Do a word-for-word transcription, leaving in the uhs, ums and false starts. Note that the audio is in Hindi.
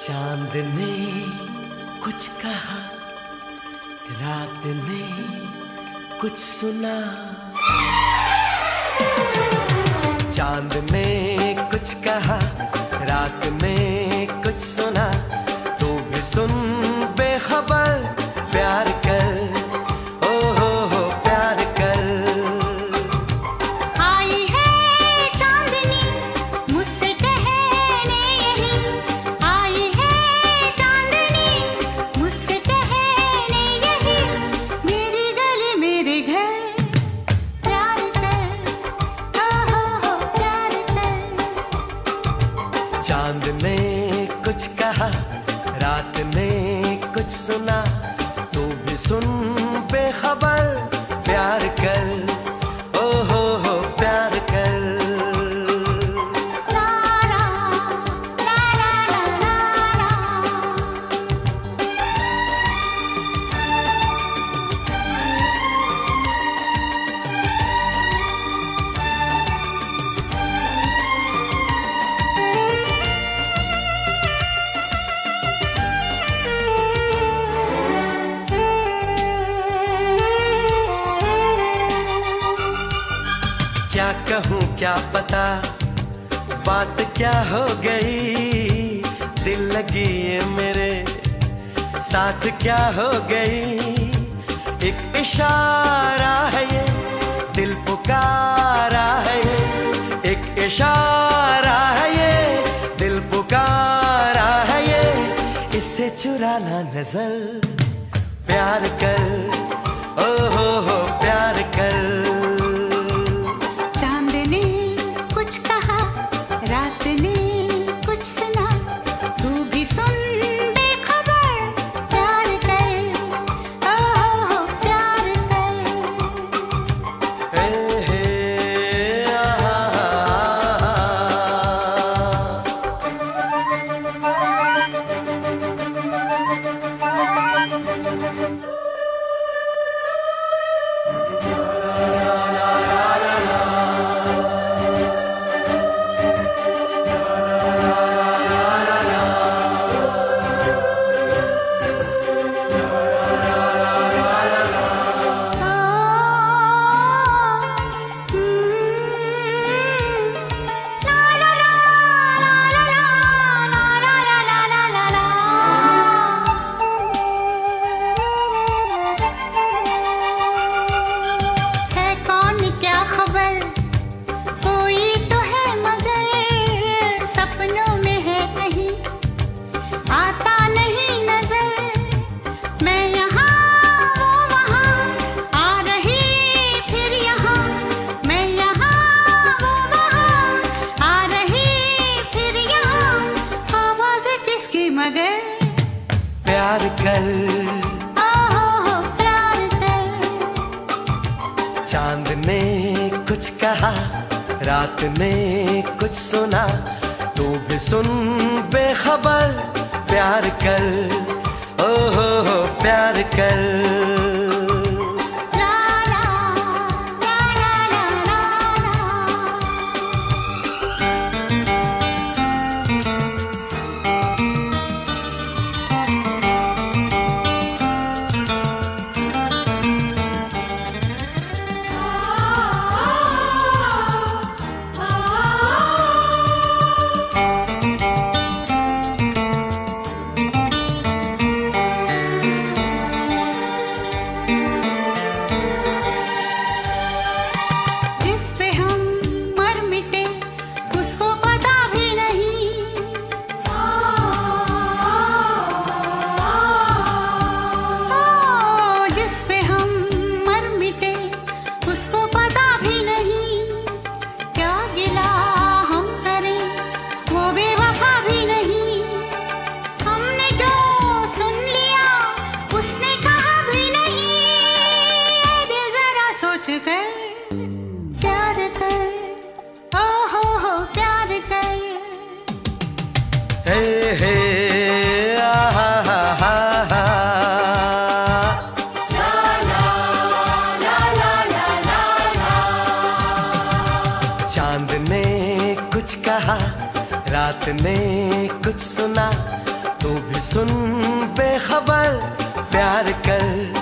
चांद ने कुछ कहा, रात ने कुछ सुना। चांद ने कुछ कहा, रात ने कुछ सुना। तू भी सुन बेखबर प्यार कर, ओ हो हो प्यार कर। आई है चांदनी मुझसे कहने यही, आई है चांदनी मुझसे कहने यही, मेरी गली मेरे घर प्यार कर, ओ हो हो प्यार कर। चांद ने कुछ कहा, रात ने कुछ सुना। तू भी सुन बेखबर प्यार कर, ओ हो हो प्यार कर। ला ला ला ला ला ला ला। क्या कहूँ क्या पता बात क्या हो गई, दिल लगी ये मेरे साथ क्या हो गई। एक इशारा है ये दिल पुकारा है ये, एक इशारा है ये दिल पुकारा है ये, इसे चुराना नजर प्यार कर, ओ हो हो प्यार कर। प्यार कर, ओ हो हो प्यार कर। चांद ने कुछ कहा, रात ने कुछ सुना। तू भी सुन बेखबर प्यार कर, ओ हो हो प्यार कर। कर प्यार कर, ओ हो हो प्यार कर। हे हे आहा हा हा हा, ला ला ला ला ला ला ला। चांद ने कुछ कहा, रात ने कुछ सुना, तू भी सुन बेखबर प्यार कर।